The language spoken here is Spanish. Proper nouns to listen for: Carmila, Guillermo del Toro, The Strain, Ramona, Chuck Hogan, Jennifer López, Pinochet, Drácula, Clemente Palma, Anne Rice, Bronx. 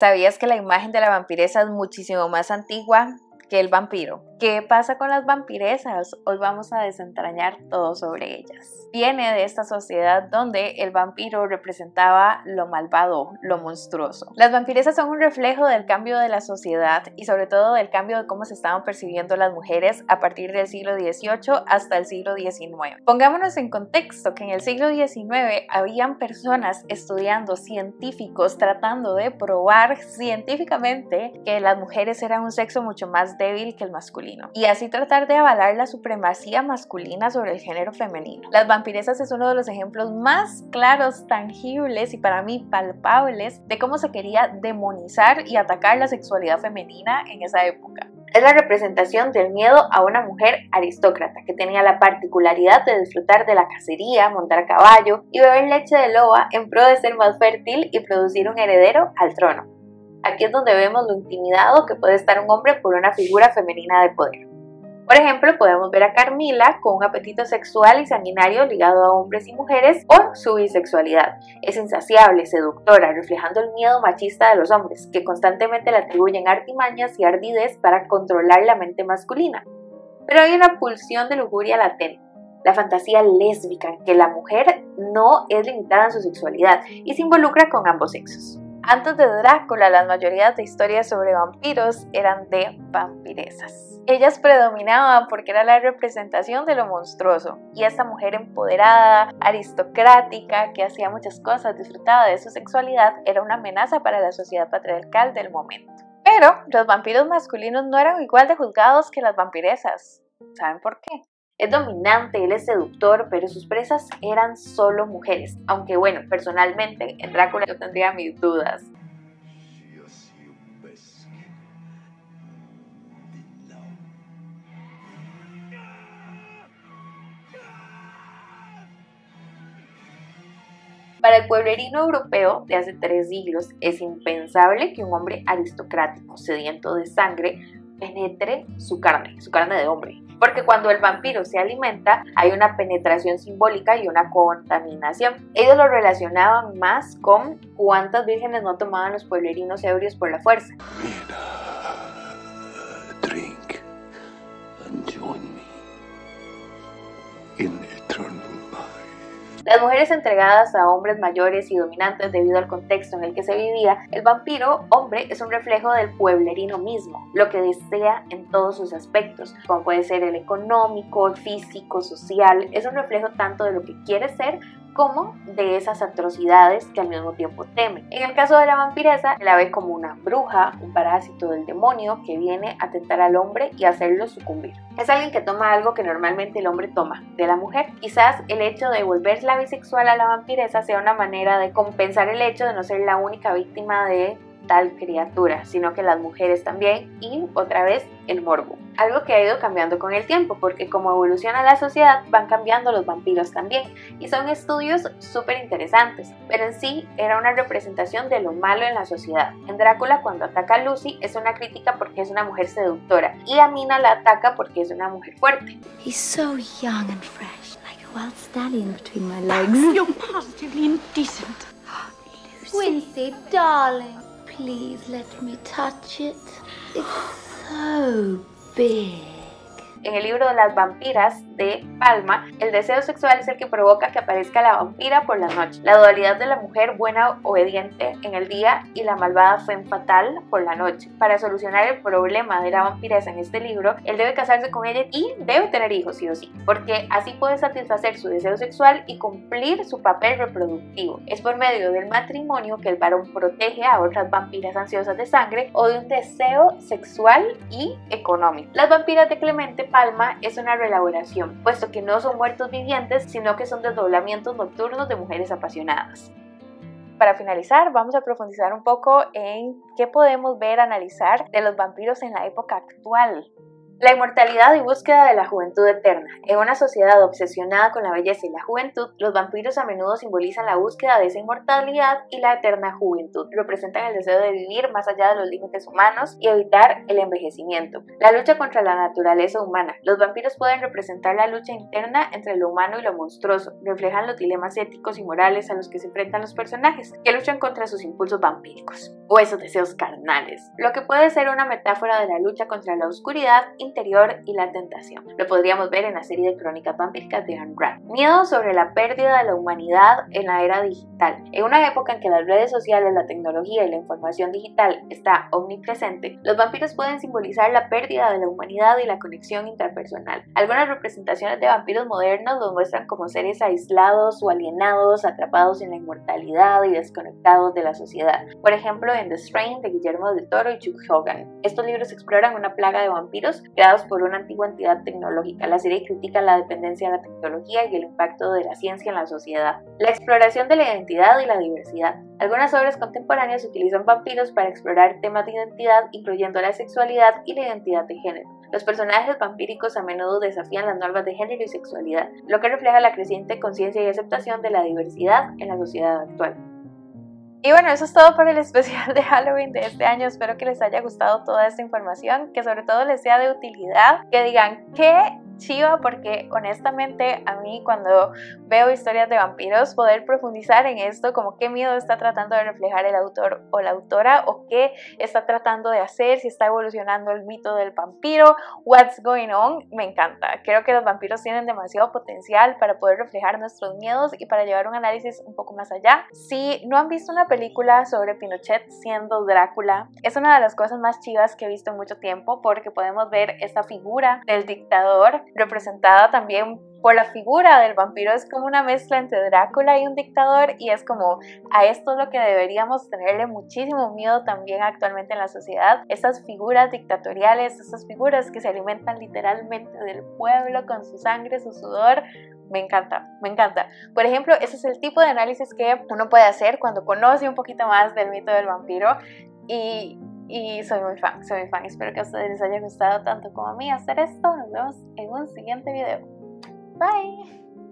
¿Sabías que la imagen de la vampiresa es muchísimo más antigua que el vampiro? ¿Qué pasa con las vampiresas? Hoy vamos a desentrañar todo sobre ellas. Viene de esta sociedad donde el vampiro representaba lo malvado, lo monstruoso. Las vampiresas son un reflejo del cambio de la sociedad y sobre todo del cambio de cómo se estaban percibiendo las mujeres a partir del siglo XVIII hasta el siglo XIX. Pongámonos en contexto que en el siglo XIX habían personas estudiando, científicos tratando de probar científicamente que las mujeres eran un sexo mucho más débil que el masculino, y así tratar de avalar la supremacía masculina sobre el género femenino. Las vampiresas es uno de los ejemplos más claros, tangibles y para mí palpables de cómo se quería demonizar y atacar la sexualidad femenina en esa época. Es la representación del miedo a una mujer aristócrata que tenía la particularidad de disfrutar de la cacería, montar caballo y beber leche de loba en pro de ser más fértil y producir un heredero al trono. Aquí es donde vemos lo intimidado que puede estar un hombre por una figura femenina de poder. Por ejemplo, podemos ver a Carmila con un apetito sexual y sanguinario ligado a hombres y mujeres, o su bisexualidad. Es insaciable, seductora, reflejando el miedo machista de los hombres, que constantemente le atribuyen artimañas y ardidez para controlar la mente masculina. Pero hay una pulsión de lujuria latente. La fantasía lésbica, en que la mujer no es limitada en su sexualidad y se involucra con ambos sexos. Antes de Drácula, la mayoría de historias sobre vampiros eran de vampiresas. Ellas predominaban porque era la representación de lo monstruoso, y esta mujer empoderada, aristocrática, que hacía muchas cosas, disfrutaba de su sexualidad, era una amenaza para la sociedad patriarcal del momento. Pero los vampiros masculinos no eran igual de juzgados que las vampiresas. ¿Saben por qué? Es dominante, él es seductor, pero sus presas eran solo mujeres. Aunque bueno, personalmente, en Drácula yo tendría mis dudas. Para el pueblerino europeo de hace 3 siglos, es impensable que un hombre aristocrático, sediento de sangre, penetre su carne de hombre. Porque cuando el vampiro se alimenta, hay una penetración simbólica y una contaminación. Ellos lo relacionaban más con cuántas vírgenes no tomaban los pueblerinos ebrios por la fuerza. Mira, drink and join me in eternal life. Las mujeres entregadas a hombres mayores y dominantes debido al contexto en el que se vivía, el vampiro hombre es un reflejo del pueblerino mismo, lo que desea en todos sus aspectos, como puede ser el económico, el físico, social. Es un reflejo tanto de lo que quiere ser como de esas atrocidades que al mismo tiempo teme. En el caso de la vampiresa, la ve como una bruja, un parásito del demonio que viene a tentar al hombre y hacerlo sucumbir. Es alguien que toma algo que normalmente el hombre toma de la mujer. Quizás el hecho de volverla bisexual a la vampiresa sea una manera de compensar el hecho de no ser la única víctima de tal criatura, sino que las mujeres también, y otra vez el morbo. Algo que ha ido cambiando con el tiempo, porque como evoluciona la sociedad van cambiando los vampiros también, y son estudios súper interesantes, pero en sí era una representación de lo malo en la sociedad. En Drácula, cuando ataca a Lucy, es una crítica porque es una mujer seductora, y a Mina la ataca porque es una mujer fuerte. He's so young and fresh, like a wild stallion between my legs. You're positively indecent. Lucy, darling. Please let me touch it. It's so big. En el libro de las vampiras de Palma, el deseo sexual es el que provoca que aparezca la vampira por la noche, la dualidad de la mujer buena obediente en el día y la malvada femme fatale por la noche. Para solucionar el problema de la vampiresa en este libro, él debe casarse con ella y debe tener hijos sí o sí, porque así puede satisfacer su deseo sexual y cumplir su papel reproductivo. Es por medio del matrimonio que el varón protege a otras vampiras ansiosas de sangre o de un deseo sexual y económico. Las vampiras de Clemente Palma es una reelaboración, puesto que no son muertos vivientes, sino que son desdoblamientos nocturnos de mujeres apasionadas. Para finalizar, vamos a profundizar un poco en qué podemos ver, analizar de los vampiros en la época actual. La inmortalidad y búsqueda de la juventud eterna. En una sociedad obsesionada con la belleza y la juventud, los vampiros a menudo simbolizan la búsqueda de esa inmortalidad y la eterna juventud. Representan el deseo de vivir más allá de los límites humanos y evitar el envejecimiento. La lucha contra la naturaleza humana. Los vampiros pueden representar la lucha interna entre lo humano y lo monstruoso. Reflejan los dilemas éticos y morales a los que se enfrentan los personajes, que luchan contra sus impulsos vampíricos o esos deseos carnales. Lo que puede ser una metáfora de la lucha contra la oscuridad interior y la tentación. Lo podríamos ver en la serie de crónicas vampíricas de Anne Rice. Miedo sobre la pérdida de la humanidad en la era digital. En una época en que las redes sociales, la tecnología y la información digital está omnipresente, los vampiros pueden simbolizar la pérdida de la humanidad y la conexión interpersonal. Algunas representaciones de vampiros modernos los muestran como seres aislados o alienados, atrapados en la inmortalidad y desconectados de la sociedad. Por ejemplo, en The Strain de Guillermo del Toro y Chuck Hogan. Estos libros exploran una plaga de vampiros creados por una antigua entidad tecnológica. La serie critica la dependencia de la tecnología y el impacto de la ciencia en la sociedad. La exploración de la identidad y la diversidad. Algunas obras contemporáneas utilizan vampiros para explorar temas de identidad, incluyendo la sexualidad y la identidad de género. Los personajes vampíricos a menudo desafían las normas de género y sexualidad, lo que refleja la creciente conciencia y aceptación de la diversidad en la sociedad actual. Y bueno, eso es todo por el especial de Halloween de este año. Espero que les haya gustado toda esta información, que sobre todo les sea de utilidad, que digan qué chiva, porque honestamente a mí cuando veo historias de vampiros, poder profundizar en esto, como qué miedo está tratando de reflejar el autor o la autora, o qué está tratando de hacer, si está evolucionando el mito del vampiro, what's going on, me encanta. Creo que los vampiros tienen demasiado potencial para poder reflejar nuestros miedos y para llevar un análisis un poco más allá. Si no han visto una película sobre Pinochet siendo Drácula, es una de las cosas más chivas que he visto en mucho tiempo, porque podemos ver esta figura del dictador representada también por la figura del vampiro. Es como una mezcla entre Drácula y un dictador, y es como a esto es lo que deberíamos tenerle muchísimo miedo también actualmente en la sociedad. Estas figuras dictatoriales, estas figuras que se alimentan literalmente del pueblo con su sangre, su sudor. Me encanta, me encanta. Por ejemplo, ese es el tipo de análisis que uno puede hacer cuando conoce un poquito más del mito del vampiro, y soy muy fan. Espero que a ustedes les haya gustado tanto como a mí hacer esto. Nos vemos en un siguiente video. Bye.